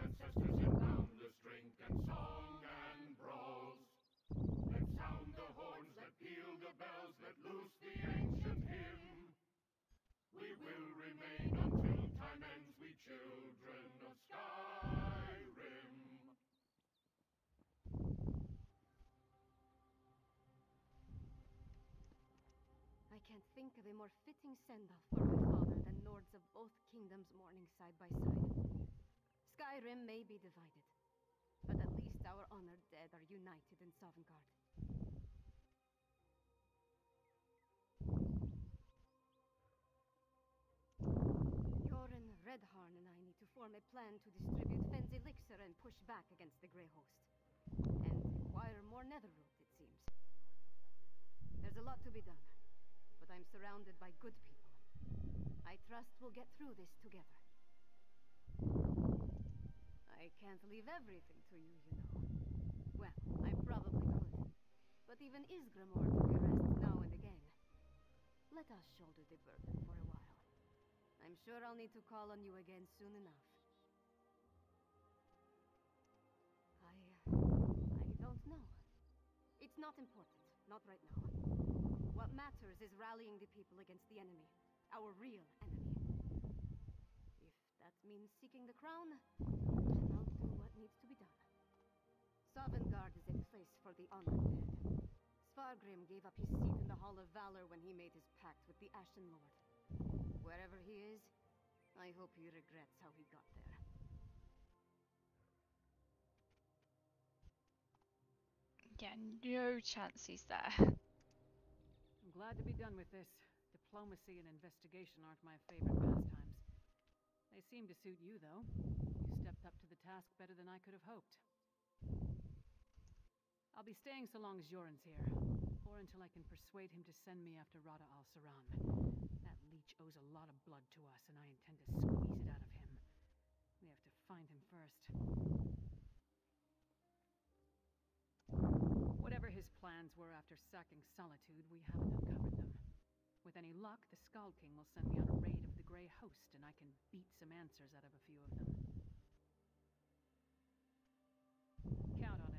ancestors in boundless drink and song and brawls. Let sound the horns, let peal the bells, let loose the ancient hymn. We will remain until time ends, we children of Skyrim. I can't think of a more fitting send-off for my father than lords of both kingdoms mourning side by side. Skyrim may be divided, but at least our honored dead are united in Sovngarde. Jorunn, Redharn and I need to form a plan to distribute Fen's elixir and push back against the Grey Host. And acquire more Netherroot, it seems. There's a lot to be done. But I'm surrounded by good people. I trust we'll get through this together. I can't leave everything to you, you know. Well, I probably could. But even Isgramor took a rest now and again. Let us shoulder the burden for a while. I'm sure I'll need to call on you again soon enough. I don't know. It's not important. Not right now. What matters is rallying the people against the enemy, our real enemy. If that means seeking the crown, then I'll do what needs to be done. Sovngarde is a place for the honored dead. Svargrim gave up his seat in the Hall of Valor when he made his pact with the Ashen Lord. Wherever he is, I hope he regrets how he got there. Yeah, no chance he's there. I'm glad to be done with this. Diplomacy and investigation aren't my favorite pastimes. They seem to suit you, though. You stepped up to the task better than I could have hoped. I'll be staying so long as Jorunn's here, or until I can persuade him to send me after Rada al-Saran. That leech owes a lot of blood to us, and I intend to squeeze it out of him. We have to find him first. Whatever his plans were after sacking Solitude, we haven't uncovered them. With any luck, the Skald King will send me on a raid of the Grey Host, and I can beat some answers out of a few of them. Count on it.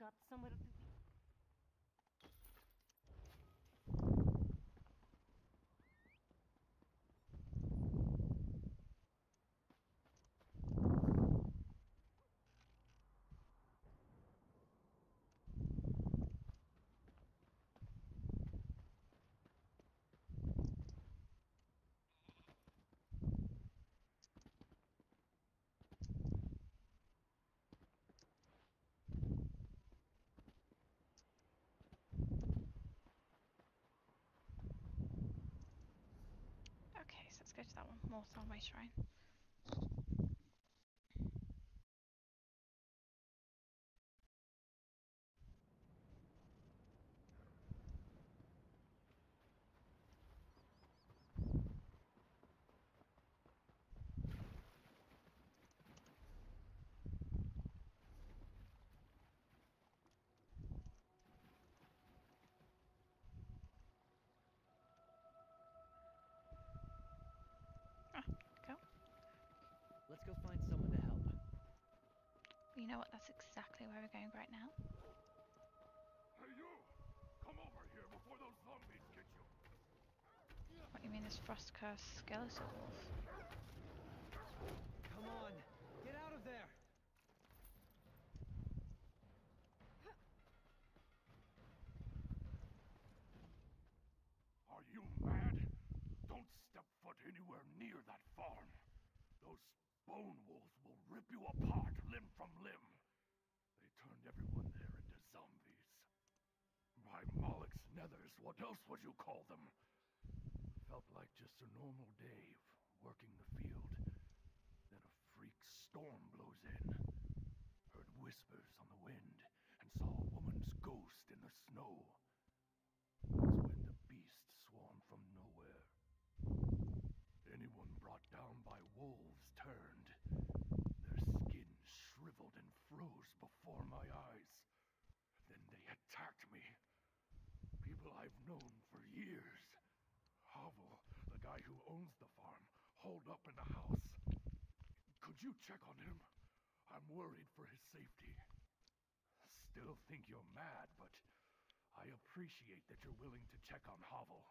Got somewhere to be. Okay, so let's go to that one more Sunway Shrine. Let's go find someone to help. You know what? That's exactly where we're going right now. Hey, you! Come over here before those zombies get you! What do you mean, this frost curse skeletal wolf? Come on! Get out of there! Are you mad? Don't step foot anywhere near that farm! Those bone wolves will rip you apart, limb from limb. They turned everyone there into zombies. My Moloch's nethers, what else would you call them? Felt like just a normal day of working the field. Then a freak storm blows in. Heard whispers on the wind, and saw a woman's ghost in the snow. That's when the beasts swarmed from nowhere. owns the farm, holed up in the house. Could you check on him? I'm worried for his safety. Still think you're mad, but I appreciate that you're willing to check on Havel.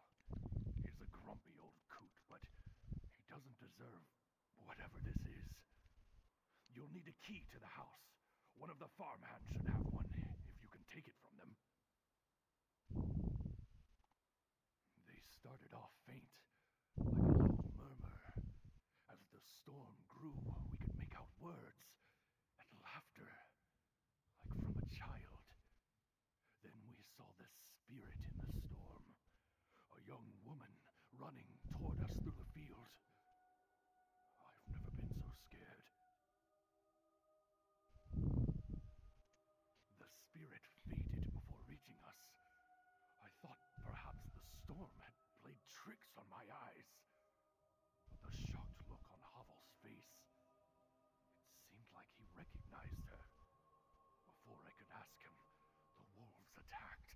He's a grumpy old coot, but he doesn't deserve whatever this is. You'll need a key to the house. One of the farmhands should have one, if you can take it from them. They started off faint, like a little murmur. As the storm grew, we could make out words and laughter, like from a child. Then we saw the spirit in the storm, a young woman running toward us through the field. I've never been so scared. The spirit faded before reaching us. I thought perhaps the storm had played tricks on my eyes. But the shocked look on Havel's face, it seemed like he recognized her. Before I could ask him, the wolves attacked.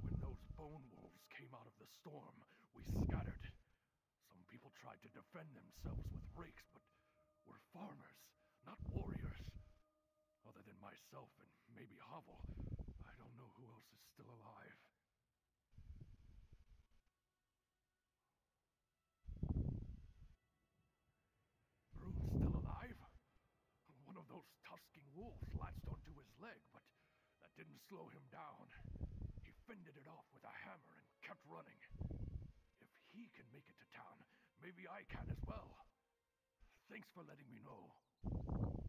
When those bone wolves came out of the storm, we scattered. Some people tried to defend themselves with rakes, but were farmers, not warriors. Other than myself and maybe Havel, I don't know who else is still alive. Brune's still alive? One of those tusking wolves latched onto his leg, but that didn't slow him down. He fended it off with a hammer and kept running. If he can make it to town, maybe I can as well. Thanks for letting me know.